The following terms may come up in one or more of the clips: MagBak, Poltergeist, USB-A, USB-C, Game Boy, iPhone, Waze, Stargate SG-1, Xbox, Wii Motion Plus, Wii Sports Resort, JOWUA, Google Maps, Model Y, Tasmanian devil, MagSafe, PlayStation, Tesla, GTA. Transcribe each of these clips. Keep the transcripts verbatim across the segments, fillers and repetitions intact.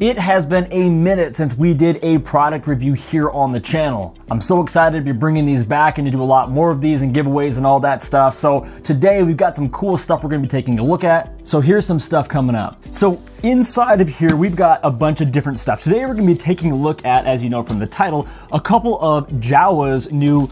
It has been a minute since we did a product review here on the channel. I'm so excited to be bringing these back and to do a lot more of these and giveaways and all that stuff. So today we've got some cool stuff we're gonna be taking a look at. So here's some stuff coming up. So inside of here, we've got a bunch of different stuff. Today we're gonna be taking a look at, as you know from the title, a couple of JOWUA's new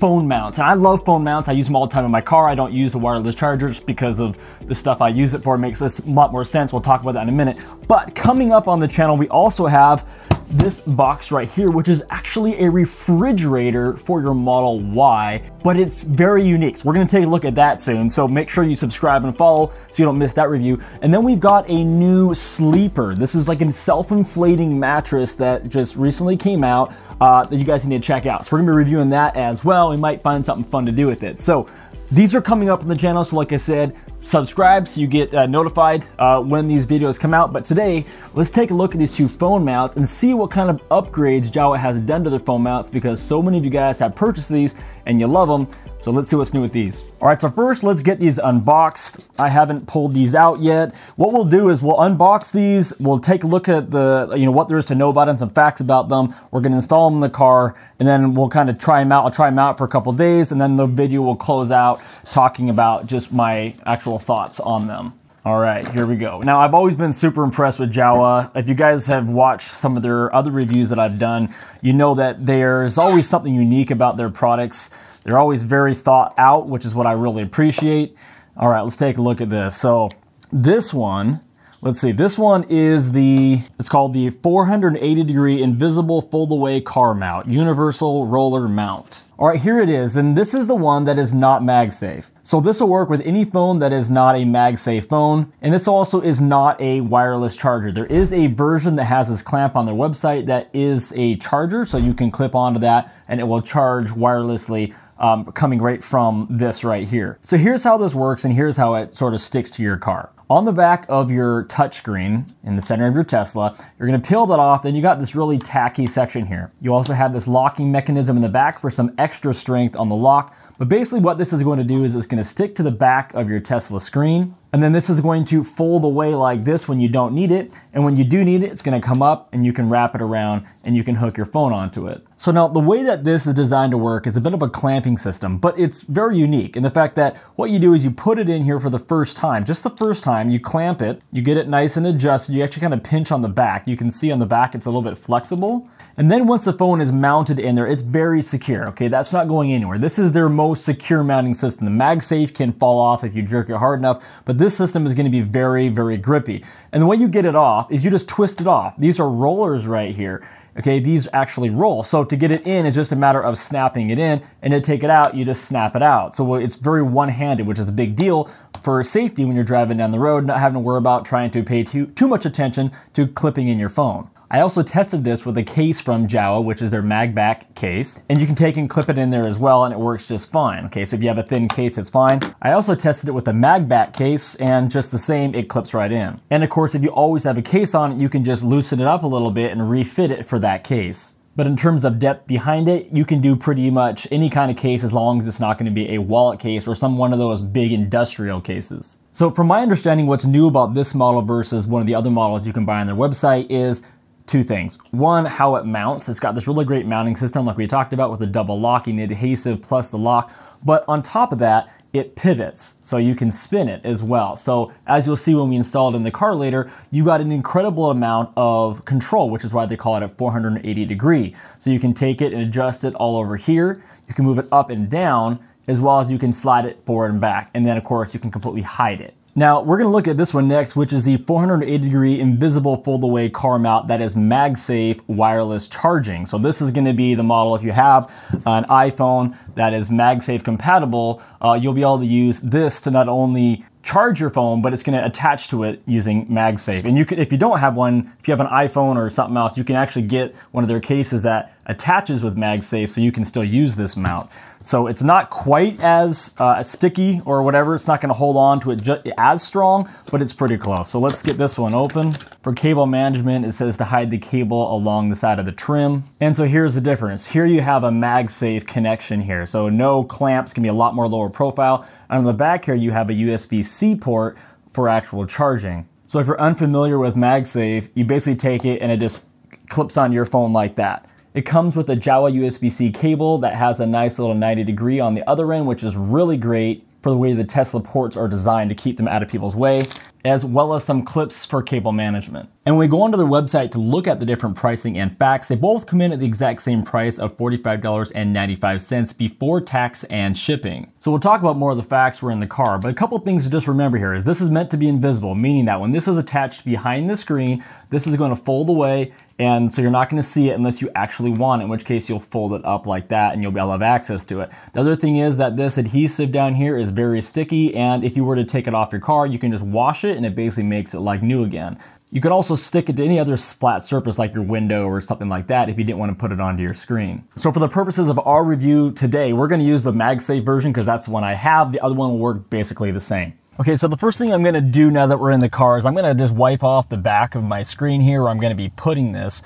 phone mounts. And I love phone mounts. I use them all the time in my car. I don't use the wireless chargers because of the stuff I use it for. It makes this a lot more sense. We'll talk about that in a minute. But coming up on the channel, we also have this box right here, which is actually a refrigerator for your Model Y, but it's very unique. So we're gonna take a look at that soon. So make sure you subscribe and follow so you don't miss that review. And then we've got a new sleeper. This is like a self-inflating mattress that just recently came out uh, that you guys need to check out. So we're gonna be reviewing that as well. We might find something fun to do with it. So these are coming up on the channel. So like I said, subscribe so you get uh, notified uh, when these videos come out. But today, let's take a look at these two phone mounts and see what kind of upgrades JOWUA has done to their phone mounts, because so many of you guys have purchased these and you love them. So let's see what's new with these. All right, so first let's get these unboxed. I haven't pulled these out yet. What we'll do is we'll unbox these. We'll take a look at the, you know, what there is to know about them, some facts about them. We're gonna install them in the car and then we'll kind of try them out. I'll try them out for a couple days and then the video will close out talking about just my actual thoughts on them. All right, here we go. Now, I've always been super impressed with JOWUA. If you guys have watched some of their other reviews that I've done, you know that there's always something unique about their products. They're always very thought out, which is what I really appreciate. All right, let's take a look at this. So this one, let's see, this one is the, it's called the four hundred eighty degree invisible fold-away car mount, universal roller mount. All right, here it is, and this is the one that is not MagSafe. So this will work with any phone that is not a MagSafe phone, and this also is not a wireless charger. There is a version that has this clamp on their website that is a charger, so you can clip onto that and it will charge wirelessly um, coming right from this right here. So here's how this works, and here's how it sort of sticks to your car. On the back of your touchscreen, in the center of your Tesla, you're gonna peel that off, then you got this really tacky section here. You also have this locking mechanism in the back for some extra strength on the lock, but basically what this is going to do is it's gonna stick to the back of your Tesla screen, and then this is going to fold away like this when you don't need it, and when you do need it, it's gonna come up and you can wrap it around and you can hook your phone onto it. So now the way that this is designed to work is a bit of a clamping system, but it's very unique in the fact that what you do is you put it in here for the first time, just the first time. You clamp it, you get it nice and adjusted, you actually kind of pinch on the back. You can see on the back it's a little bit flexible. And then once the phone is mounted in there, it's very secure, okay? That's not going anywhere. This is their most secure mounting system. The MagSafe can fall off if you jerk it hard enough, but this system is gonna be very, very grippy. And the way you get it off is you just twist it off. These are rollers right here. Okay, these actually roll. So to get it in, it's just a matter of snapping it in, and to take it out, you just snap it out. So it's very one-handed, which is a big deal for safety when you're driving down the road, not having to worry about trying to pay too, too much attention to clipping in your phone. I also tested this with a case from JOWUA, which is their MagBak case, and you can take and clip it in there as well, and it works just fine. Okay, so if you have a thin case, it's fine. I also tested it with a MagBak case, and just the same, it clips right in. And of course, if you always have a case on it, you can just loosen it up a little bit and refit it for that case. But in terms of depth behind it, you can do pretty much any kind of case as long as it's not gonna be a wallet case or some one of those big industrial cases. So from my understanding, what's new about this model versus one of the other models you can buy on their website is two things. One, how it mounts. It's got this really great mounting system like we talked about with the double locking, the adhesive plus the lock. But on top of that, it pivots, so you can spin it as well. So as you'll see when we install it in the car later, you got an incredible amount of control, which is why they call it a four hundred eighty degree. So you can take it and adjust it all over here. You can move it up and down, as well as you can slide it forward and back. And then of course you can completely hide it. Now we're gonna look at this one next, which is the four hundred eighty degree invisible fold-away car mount that is MagSafe wireless charging. So this is gonna be the model if you have an iPhone that is MagSafe compatible, uh, you'll be able to use this to not only charge your phone, but it's gonna attach to it using MagSafe. And you could, if you don't have one, if you have an iPhone or something else, you can actually get one of their cases that attaches with MagSafe so you can still use this mount. So it's not quite as uh, sticky or whatever, it's not gonna hold on to it as strong, but it's pretty close. So let's get this one open. For cable management, it says to hide the cable along the side of the trim. And so here's the difference. Here you have a MagSafe connection here. So no clamps, can be a lot more lower profile. And on the back here, you have a U S B C port for actual charging. So if you're unfamiliar with MagSafe, you basically take it and it just clips on your phone like that. It comes with a JOWUA U S B C cable that has a nice little ninety degree on the other end, which is really great for the way the Tesla ports are designed to keep them out of people's way, as well as some clips for cable management. And when we go onto their website to look at the different pricing and facts, they both come in at the exact same price of forty-five dollars and ninety-five cents before tax and shipping. So we'll talk about more of the facts we're in the car, but a couple things to just remember here is this is meant to be invisible, meaning that when this is attached behind the screen, this is going to fold away, and so you're not going to see it unless you actually want it, in which case you'll fold it up like that and you'll be able to have access to it. The other thing is that this adhesive down here is very sticky, and if you were to take it off your car, you can just wash it and it basically makes it like new again. You could also stick it to any other flat surface like your window or something like that if you didn't want to put it onto your screen. So for the purposes of our review today, we're going to use the MagSafe version because that's the one I have. The other one will work basically the same. Okay, so the first thing I'm going to do now that we're in the car is I'm going to just wipe off the back of my screen here where I'm going to be putting this.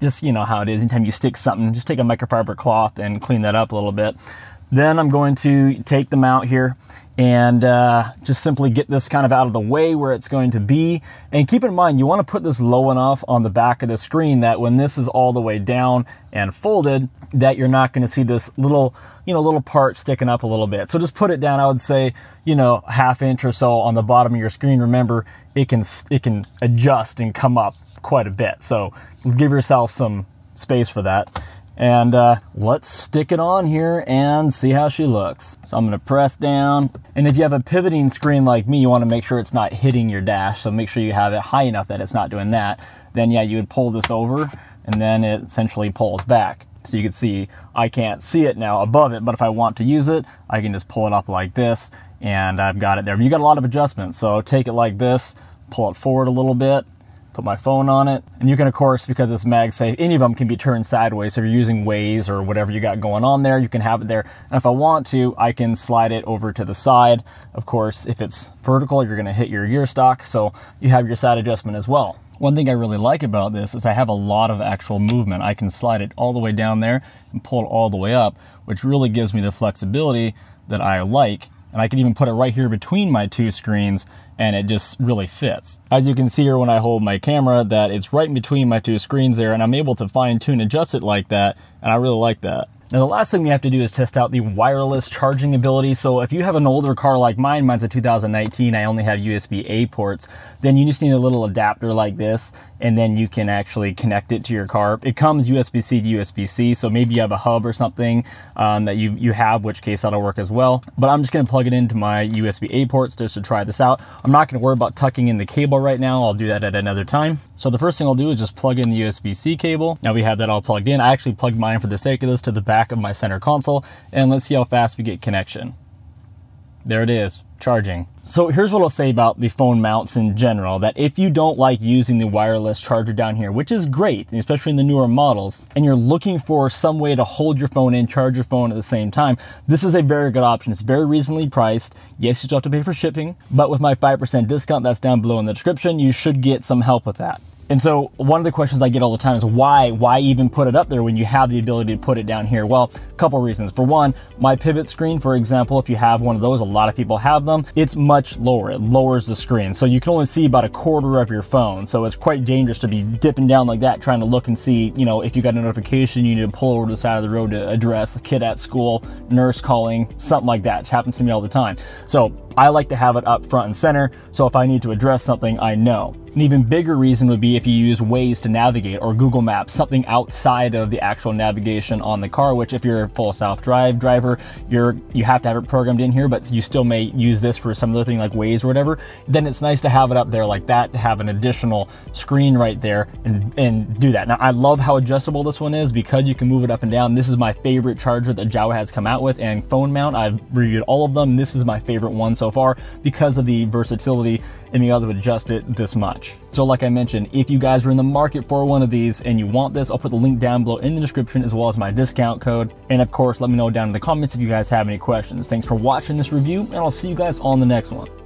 Just, you know how it is, anytime you stick something, just take a microfiber cloth and clean that up a little bit. Then I'm going to take them out here and uh, just simply get this kind of out of the way where it's going to be. And keep in mind, you wanna put this low enough on the back of the screen that when this is all the way down and folded, that you're not gonna see this little, you know, little part sticking up a little bit. So just put it down, I would say, you know, half inch or so on the bottom of your screen. Remember, it can, it can adjust and come up quite a bit. So give yourself some space for that. And uh, let's stick it on here and see how she looks. So I'm gonna press down. And if you have a pivoting screen like me, you wanna make sure it's not hitting your dash. So make sure you have it high enough that it's not doing that. Then yeah, you would pull this over and then it essentially pulls back. So you can see, I can't see it now above it, but if I want to use it, I can just pull it up like this and I've got it there. But you got a lot of adjustments. So take it like this, pull it forward a little bit, put my phone on it. And you can, of course, because it's MagSafe, any of them can be turned sideways. So if you're using Waze or whatever you got going on there, you can have it there. And if I want to, I can slide it over to the side. Of course, if it's vertical, you're gonna hit your gear stock. So you have your side adjustment as well. One thing I really like about this is I have a lot of actual movement. I can slide it all the way down there and pull it all the way up, which really gives me the flexibility that I like. And I can even put it right here between my two screens and it just really fits. As you can see here when I hold my camera that it's right in between my two screens there and I'm able to fine tune adjust it like that, and I really like that. Now the last thing we have to do is test out the wireless charging ability. So if you have an older car like mine, mine's a two thousand nineteen, I only have U S B A ports, then you just need a little adapter like this and then you can actually connect it to your car. It comes U S B C to U S B C, so maybe you have a hub or something um, that you, you have, which case that'll work as well. But I'm just gonna plug it into my U S B A ports just to try this out. I'm not gonna worry about tucking in the cable right now, I'll do that at another time. So the first thing I'll do is just plug in the U S B C cable. Now we have that all plugged in. I actually plugged mine for the sake of this to the back of my center console, and let's see how fast we get connection. There it is, charging. So here's what I'll say about the phone mounts in general, that if you don't like using the wireless charger down here, which is great, especially in the newer models, and you're looking for some way to hold your phone and charge your phone at the same time, this is a very good option. It's very reasonably priced. Yes, you still have to pay for shipping, but with my five percent discount that's down below in the description, you should get some help with that. And so one of the questions I get all the time is why, why even put it up there when you have the ability to put it down here? Well, a couple reasons. For one, my pivot screen, for example, if you have one of those, a lot of people have them, it's much lower. It lowers the screen. So you can only see about a quarter of your phone. So it's quite dangerous to be dipping down like that, trying to look and see, you know, if you got a notification, you need to pull over to the side of the road to address a kid at school, nurse calling, something like that. It happens to me all the time. So I like to have it up front and center. So if I need to address something, I know. An even bigger reason would be if you use Waze to navigate or Google Maps, something outside of the actual navigation on the car, which if you're a full self-drive driver, you're, you have to have it programmed in here, but you still may use this for some other thing like Waze or whatever, then it's nice to have it up there like that, to have an additional screen right there and, and do that. Now, I love how adjustable this one is because you can move it up and down. This is my favorite charger that JOWUA has come out with, and phone mount, I've reviewed all of them. This is my favorite one so far because of the versatility and being able to adjust it this much. So like I mentioned, if you guys are in the market for one of these and you want this, I'll put the link down below in the description as well as my discount code. And of course, let me know down in the comments if you guys have any questions. Thanks for watching this review, and I'll see you guys on the next one.